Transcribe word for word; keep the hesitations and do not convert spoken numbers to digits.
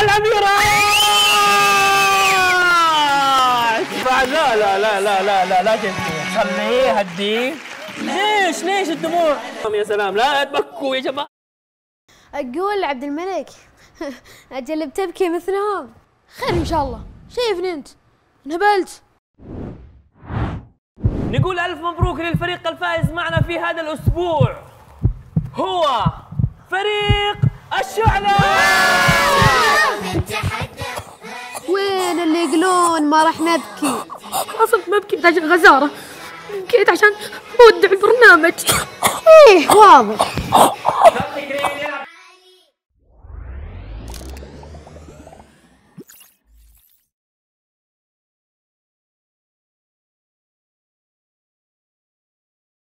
الاميرات. لا لا لا لا لا لا لا تدمع، خليه هديه. ليش ليش الدموع؟ يا سلام، لا تبكوا يا جماعه. اقول عبد الملك اجل بتبكي مثلهم. خير ان شاء الله، شايفني انت انهبلت. نقول الف مبروك للفريق الفائز معنا في هذا الاسبوع، هو فريق الشعلة. وين اللي يقولون ما راح نبكي؟ اصلا ما بكيت عشان غزارة، بكيت عشان اودع البرنامج. ايه واضح.